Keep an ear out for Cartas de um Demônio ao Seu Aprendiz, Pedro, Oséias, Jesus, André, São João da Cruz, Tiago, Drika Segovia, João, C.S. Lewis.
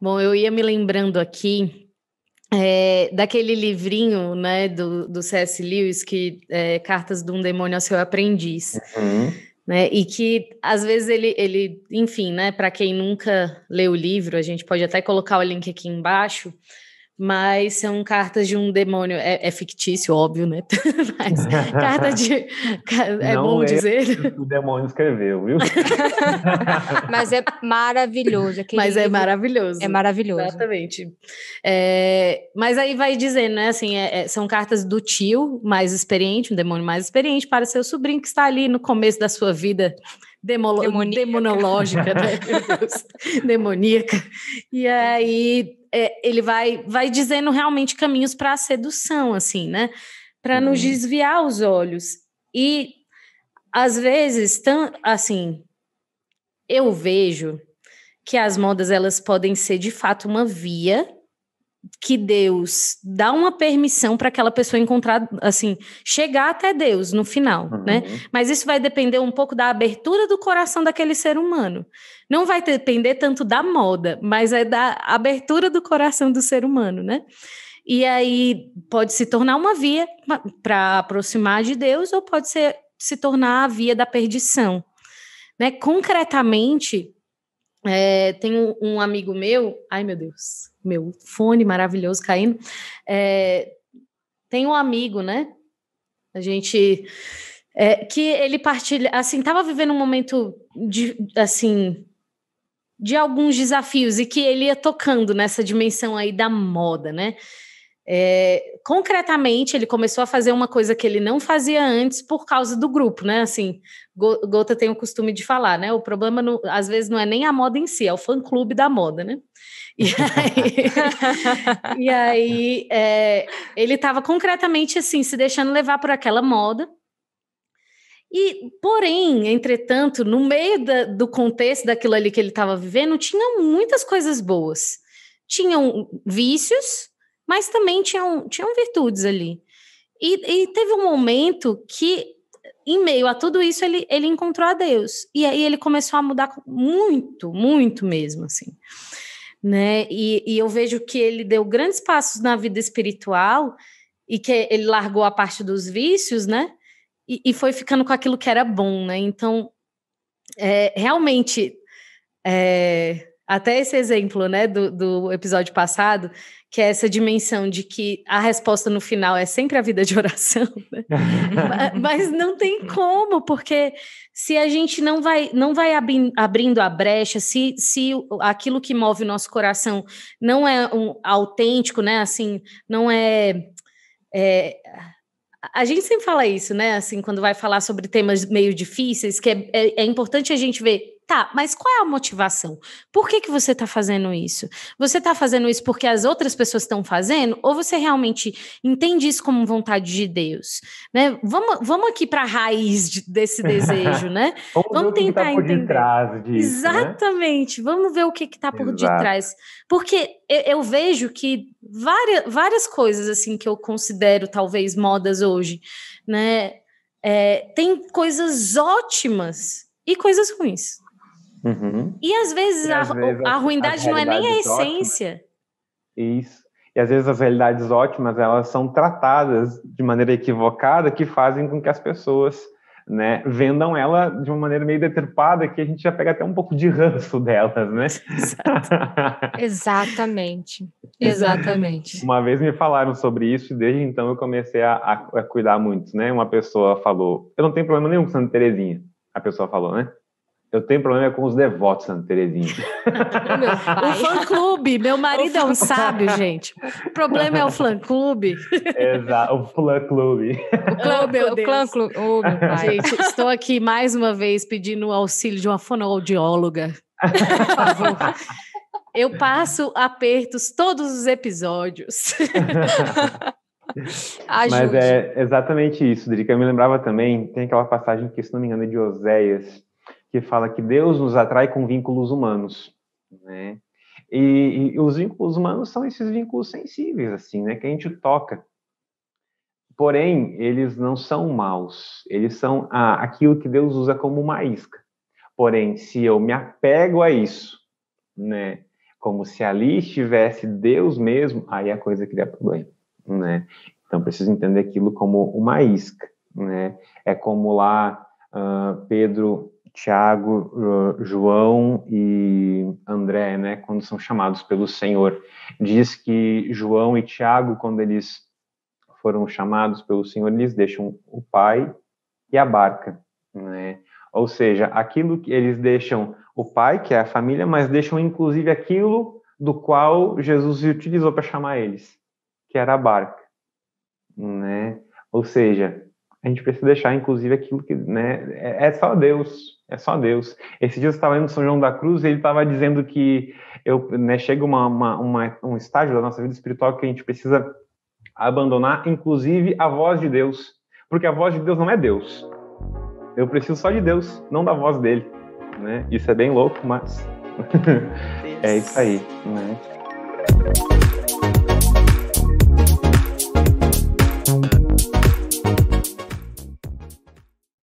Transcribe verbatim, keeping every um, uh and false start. Bom, eu ia me lembrando aqui é, daquele livrinho, né, do, do C S. Lewis, que é Cartas de um Demônio ao Seu Aprendiz. Uhum. Né, e que, às vezes, ele, ele enfim, né, para quem nunca leu o livro, a gente pode até colocar o link aqui embaixo, mas são cartas de um demônio, é, é fictício, óbvio, né, mas carta de, é não bom dizer. É o que o demônio escreveu, viu? Mas é maravilhoso. Mas livro. é maravilhoso. É maravilhoso. Exatamente. É, mas aí vai dizendo, né, assim, é, é, são cartas do tio mais experiente, um demônio mais experiente, para seu sobrinho que está ali no começo da sua vida demolo- demonológica, né? Demoníaca. E aí... É, ele vai, vai dizendo realmente caminhos para a sedução, assim, né? Para hum. nos desviar os olhos. E, às vezes, tão, assim, eu vejo que as modas, elas podem ser, de fato, uma via que Deus dá uma permissão para aquela pessoa encontrar, assim, chegar até Deus no final, uhum. né? Mas isso vai depender um pouco da abertura do coração daquele ser humano. Não vai depender tanto da moda, mas é da abertura do coração do ser humano, né? E aí pode se tornar uma via para aproximar de Deus ou pode ser, se tornar a via da perdição, né? Concretamente, é, tem um, um amigo meu... Ai, meu Deus... meu fone maravilhoso caindo, é, tem um amigo, né, a gente, é, que ele partilha, assim, estava vivendo um momento, de, assim, de alguns desafios, e que ele ia tocando nessa dimensão aí da moda, né, é, concretamente ele começou a fazer uma coisa que ele não fazia antes por causa do grupo, né, assim, Gota tem o costume de falar, né, o problema, não, às vezes, não é nem a moda em si, é o fã-clube da moda, né. E aí, e aí é, ele estava concretamente assim, se deixando levar por aquela moda. E, porém, entretanto, no meio da, do contexto daquilo ali que ele estava vivendo, tinham muitas coisas boas. Tinham vícios, mas também tinham, tinham virtudes ali. E, e teve um momento que, em meio a tudo isso, ele, ele encontrou a Deus. E aí ele começou a mudar muito, muito mesmo, assim. Né? E, e eu vejo que ele deu grandes passos na vida espiritual e que ele largou a parte dos vícios, né? E, e foi ficando com aquilo que era bom, né? Então, é, realmente, é, até esse exemplo, né, do, do episódio passado, que é essa dimensão de que a resposta no final é sempre a vida de oração, né? Mas não tem como, porque se a gente não vai, não vai abrindo a brecha, se, se aquilo que move o nosso coração não é um, autêntico, né? Assim, não é, é... A gente sempre fala isso, né? Assim, quando vai falar sobre temas meio difíceis, que é, é, é importante a gente ver... Tá, mas qual é a motivação? Por que que você está fazendo isso? Você está fazendo isso porque as outras pessoas estão fazendo? Ou você realmente entende isso como vontade de Deus? Né? Vamos, vamos aqui para a raiz de, desse desejo, né? vamos vamos tentar entender. Vamos ver o que está por detrás disso. Exatamente, né? Vamos ver o que está por Exato. detrás. Porque eu, eu vejo que várias, várias coisas assim, que eu considero talvez modas hoje, né? É, tem coisas ótimas e coisas ruins. Uhum. E às vezes, e, às a, vezes a, a ruindade não é nem a essência. Ótimas. Isso. E às vezes as realidades ótimas, elas são tratadas de maneira equivocada, que fazem com que as pessoas, né, vendam ela de uma maneira meio deturpada, que a gente já pega até um pouco de ranço delas, né? Exatamente. Exatamente. Uma vez me falaram sobre isso e desde então eu comecei a, a, a cuidar muito, né? Uma pessoa falou, eu não tenho problema nenhum com Santa Terezinha. A pessoa falou, né? Eu tenho problema com os devotos, Santa Terezinha. O fã-clube. Meu marido é um sábio, gente. O problema é o fã-clube. Exato, o fã-clube. O clã-clube, oh, o clã-clube. Oh, meu pai. Gente, estou aqui mais uma vez pedindo o auxílio de uma fonoaudióloga. Por favor. Eu passo apertos todos os episódios. Ajude. Mas é exatamente isso, Drica. Eu me lembrava também, tem aquela passagem que, se não me engano, é de Oséias, que fala que Deus nos atrai com vínculos humanos, né? E, e os vínculos humanos são esses vínculos sensíveis, assim, né? Que a gente toca. Porém, eles não são maus. Eles são a, aquilo que Deus usa como uma isca. Porém, se eu me apego a isso, né? como se ali estivesse Deus mesmo, aí a coisa cria problema, né? Então, preciso entender aquilo como uma isca, né? É como lá uh, Pedro, Tiago, uh, João e André, né? Quando são chamados pelo Senhor. Diz que João e Tiago, quando eles foram chamados pelo Senhor, eles deixam o pai e a barca, né? Ou seja, aquilo que eles deixam o pai, que é a família, mas deixam inclusive aquilo do qual Jesus utilizou para chamar eles, que era a barca, né? Ou seja, a gente precisa deixar inclusive aquilo que, né, é só Deus, é só Deus. Esse dia eu estava lendo São João da Cruz e ele estava dizendo que eu, né, chega uma, uma, uma, um estágio da nossa vida espiritual que a gente precisa abandonar inclusive a voz de Deus, porque a voz de Deus não é Deus. Eu preciso só de Deus, não da voz dele, né? Isso é bem louco, mas é isso aí, né?